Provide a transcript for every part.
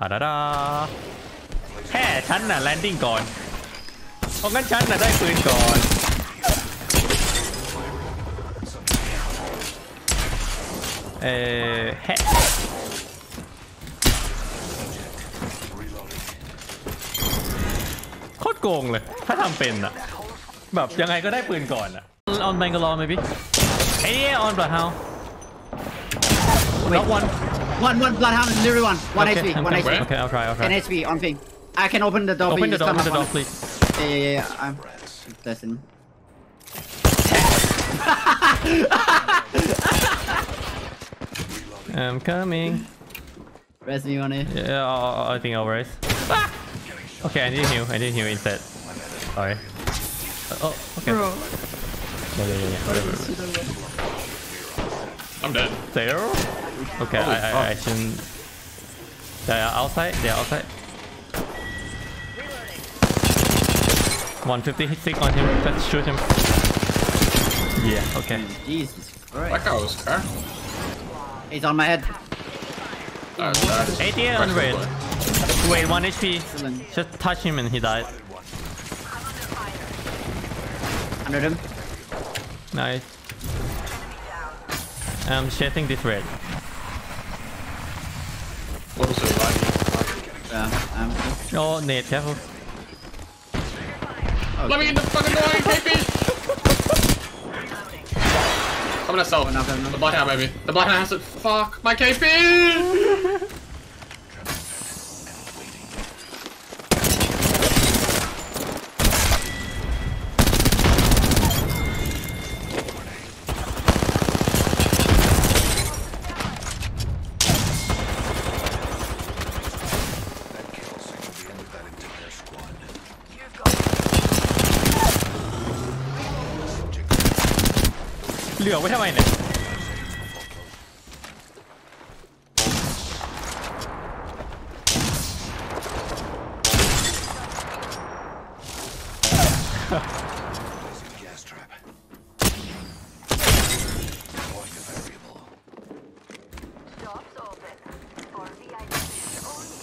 ทาดาดาแค่ฉันน่ะแลนดิ้งก่อนเพราะงั้นฉันน่ะได้ปืนก่อนแฮะโคตรโกงเลยถ้าทำเป็นอะแบบยังไงก็ได้ปืนก่อนอะออนแบงกอลไหมพี่ไอ้เนี่ยออนบลัดเฮาone blood hound is literally one HP okay I'll try 10 HP on thing I can open the door open the door please yeah I'm testing I'm coming. Rest me on it. Yeah, I think I'll rest. Ah! Okay, I need heal instead. Alright. Oh, okay. Bro. Yeah. I'm dead. There? Okay, oh, I shouldn't. They're outside. 150 hit on him. Let's shoot him. Yeah. Okay. Jesus Christ. That guy was cracked. He's on my head. ATL on red. Wait, 1 HP. Excellent. Just touch him and he died. Under him. Nice. I'm shifting this red. What was it like? Oh, Nate, careful. Okay. Let me in the fucking door, baby! I'm gonna sell the blood hand, baby. The blood hand has it. Fuck my KP! That kill signaled the end of that entire squad. What am I in it? Gas trap. Deploying the variable. Doors open. Or VIP only.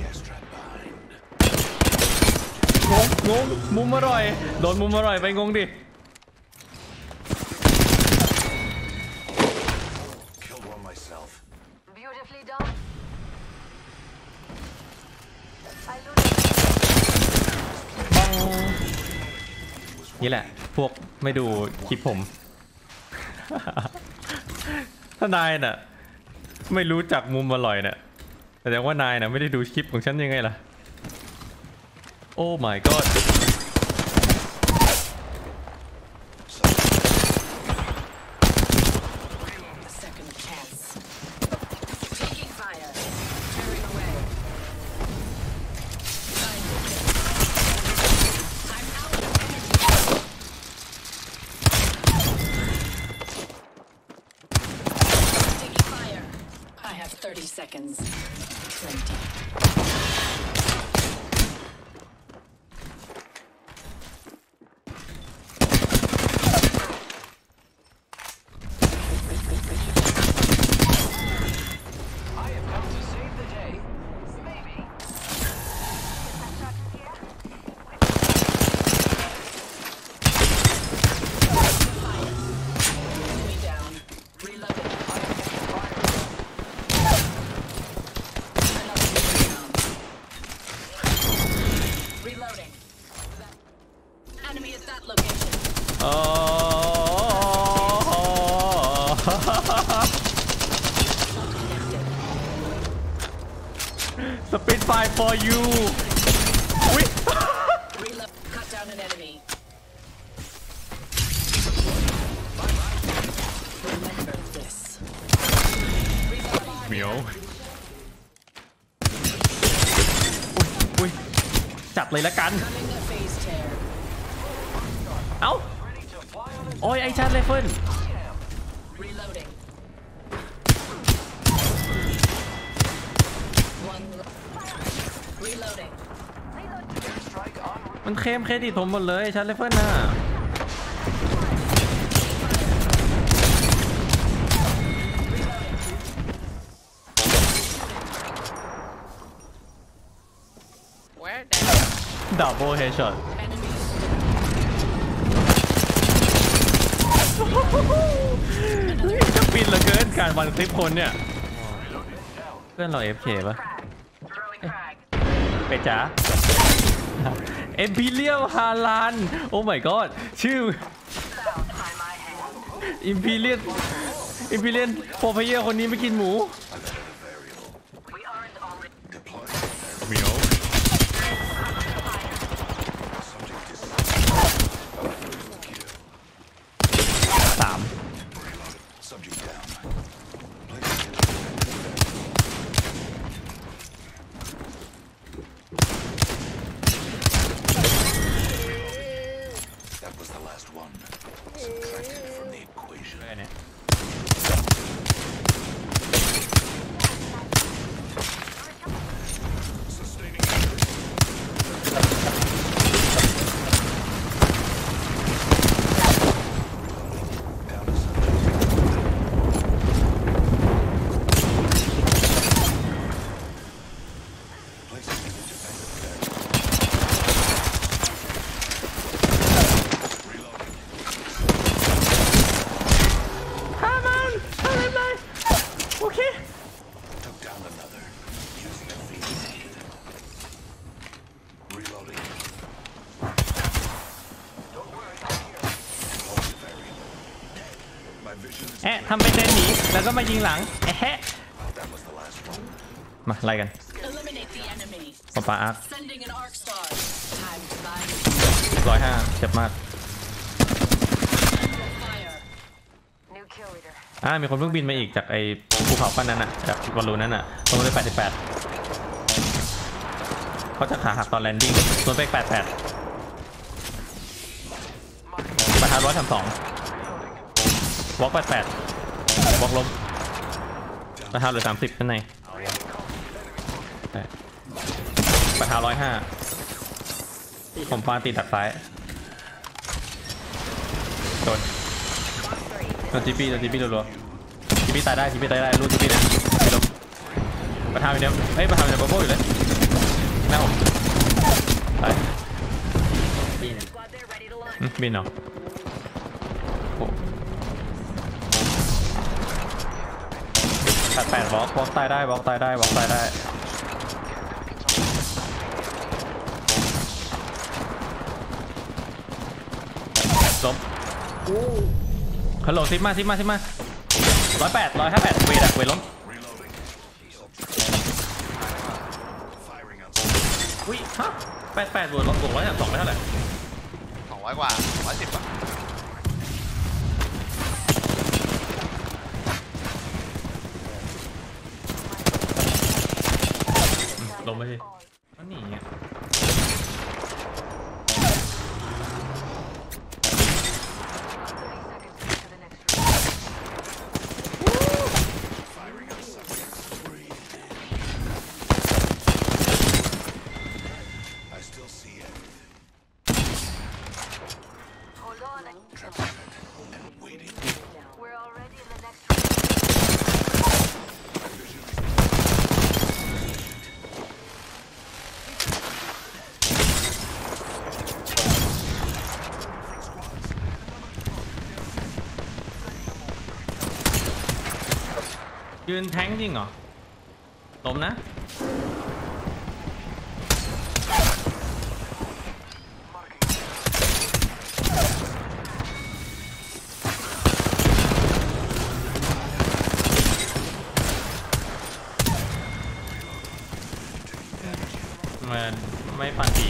Gas trap behind. งงมุมอร่อยโดนมุมอร่อยไปงงดินี่แหละพวกไม่ดูคลิปผมถ้านายน่ะไม่รู้จักมุมอร่อยเนี่ยแสดงว่านายน่ะไม่ได้ดูคลิปของฉันยังไงล่ะโอ้ my god 30 seconds. 20. I am about to save the day. Maybe. Enemy down. Reloading. Spitfire for you. Reload. Cut down an enemy. Remember this. Meow. อุ้ยจัดเลยละกันเอ้าโอ้ยไอชาร์จไรเฟิลมันเคลมเครดิตผมหมดเลยชาร์จไรเฟิลน่ะ Double headshot. This is been like a game one clip คนเนี่ยเพื่อนเรา FK ป่ะเป็ดจ๋าเอ็มพีเรียลฮาลันโอ้ my god ชื่ออิมพีเรียลโปรเพเยอร์คนนี้ไม่กินหมูทำเป็นเดินหนีแล้วก็มายิงหลังแฮะมาไล่กันปะปะอาร์ค105เจ็บมากมีคนเพิ่งบินมาอีกจากไอ้ภูเขาปั้นนั้นน่ะจากบอลลูนนั้นน่ะลงไป88เขาจะขาหักตอนแลนดิ้งลงไป88ประธาน132วอล์ก88วอล์กลบประทาเหลือ30ข้างในประทา105ผมปาตีดักซ้ายโดนจีบีรัวๆจีบีตายได้รูดจีบีนะไปลบประทาอยู่เนี่ยเฮ้ยประทาอยู่ในโบโบอยู่เลยหน้าผมไปบินเหรอ88บล็อกตายได้จบฮัลโหลซิปมา108 158เวดเวดล้มอุ้ยฮะ88เวดล้ม132ไม่เท่าไหร่200กว่า110ป่ะลงไปดิมันหนีอ่ะยืนแทงจริงเหรอล้มนะมันไม่ปั่นผีอ่ะผมรู้ทงเกมปั่นผีคนมันใ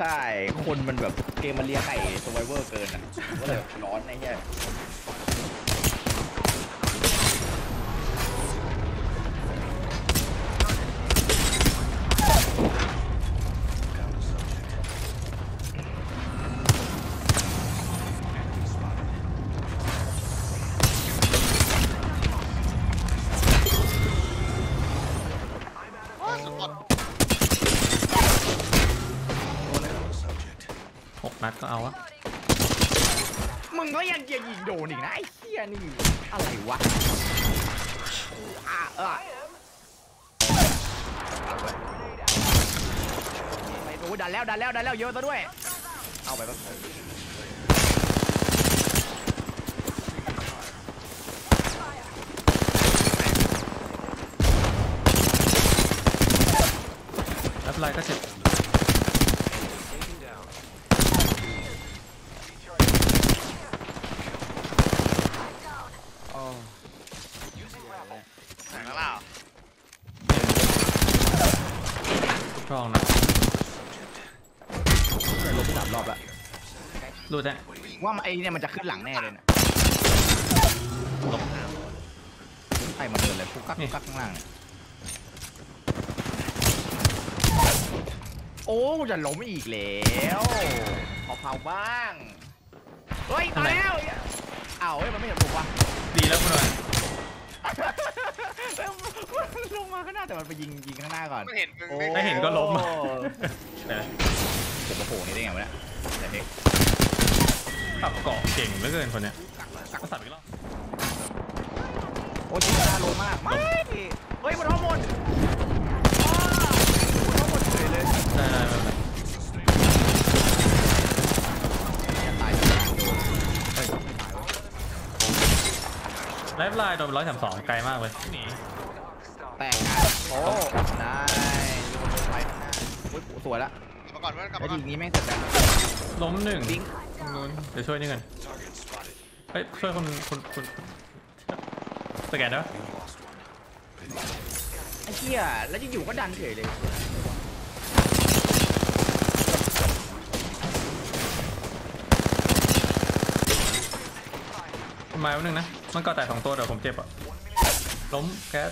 ช่คนมันแบบเกมมันเลี้ยงไก่สไวเวอร์เกินอ่ะก็เลยร้อนไอ้เนี่ยนัดก็เอาวะมึงก็ยังเกียร์ยิงโดนอีกนะไอ้เหี้ยนี่อะไรวะ โอ้ดันแล้วเยอะซะด้วยเอาไปครับรับลายก็เจ็บคลองนะลบสามรอบละดูนะว่าไอ้เนี่ยมันจะขึ้นหลังแน่เลยนะลบไอ้มาเดินเลยพวกกักข้างล่างโอ้จะล้มอีกแล้วขอเผาบ้างเฮ้ยตายแล้วอ้าวเฮ้ยมันไม่เห็นผมว่ะดีแล้วคุณหน่อยลงมาข้างหน้าแต่มันไปยิงข้างหน้าก่อนไม่เห็นก็ล้มผมมาโผล่นี่ได้ไงวะเนี่ยแต่เด็กขับเกาะเก่งเหลือเกินคนเนี้ยสักสัตว์อีกแล้วโอ้ยชิบะล้มมากไม่เฮ้ยมันท้องมนมันท้องมนเฉยเลยไลฟ์ไลน์โดน132ไกลมากเลยแตกโอ้ได้สวยละแล้วทีนี้แม่งจัดการล้มหนึ่งเดี๋ยวช่วยนี่กันเฮ้ยช่วยคนสแกนได้ปะไอ้เหี้ยแล้วจะอยู่ก็ดันเฉยเลยทำไมวะนึงนะมันก็แต่สองตัวเดี๋ยวผมเจ็บอ่ะล้มแก๊ส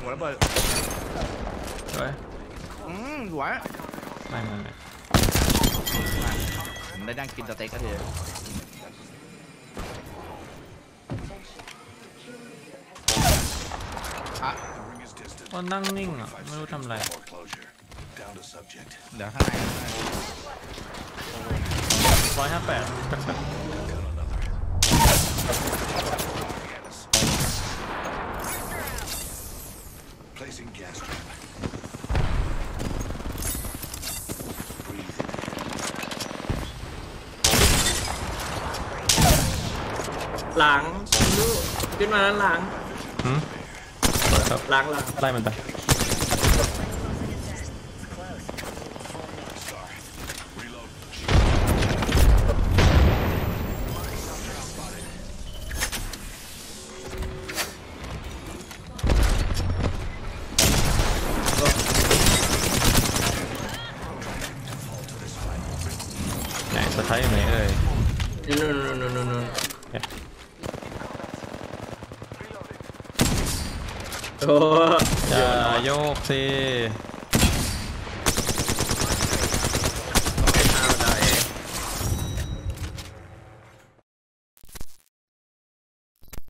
หัวระเบิดสวยสวยไม่ผมได้นั่งกินสเต็กก็เถอะก็นั่งนิ่งอ่ะไม่รู้ทำไรเดี๋ยวข้างใน158หลังลูกขึ้นมาหลังล้างไล่มันไปไหนสไตล์อยู่ไหนเอ่ยนู่นโอ้ยโยกสิ